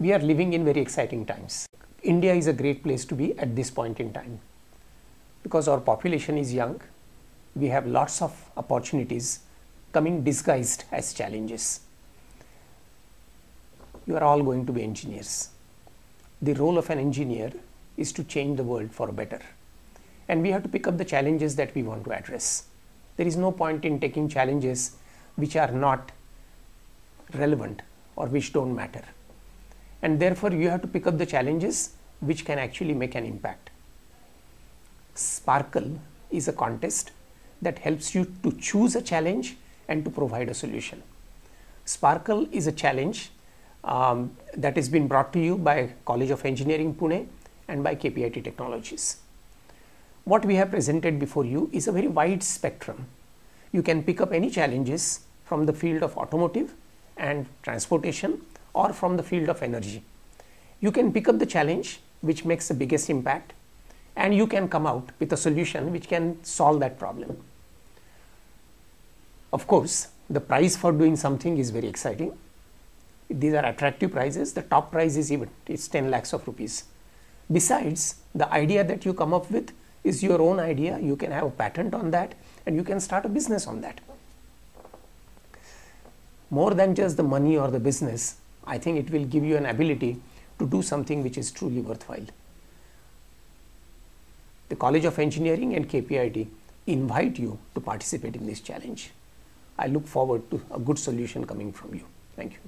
We are living in very exciting times. India is a great place to be at this point in time because our population is young. We have lots of opportunities coming disguised as challenges. You are all going to be engineers. The role of an engineer is to change the world for better. And we have to pick up the challenges that we want to address. There is no point in taking challenges which are not relevant or which don't matter. And therefore, you have to pick up the challenges which can actually make an impact. Sparkle is a contest that helps you to choose a challenge and to provide a solution. Sparkle is a challenge that has been brought to you by College of Engineering Pune and by KPIT Technologies. What we have presented before you is a very wide spectrum. You can pick up any challenges from the field of automotive and transportation or from the field of energy. You can pick up the challenge which makes the biggest impact and you can come out with a solution which can solve that problem. Of course, the prize for doing something is very exciting. These are attractive prizes. The top prize is even, it's 10 lakhs of rupees. Besides, the idea that you come up with is your own idea. You can have a patent on that and you can start a business on that. More than just the money or the business, I think it will give you an ability to do something which is truly worthwhile. The College of Engineering and KPIT invite you to participate in this challenge. I look forward to a good solution coming from you. Thank you.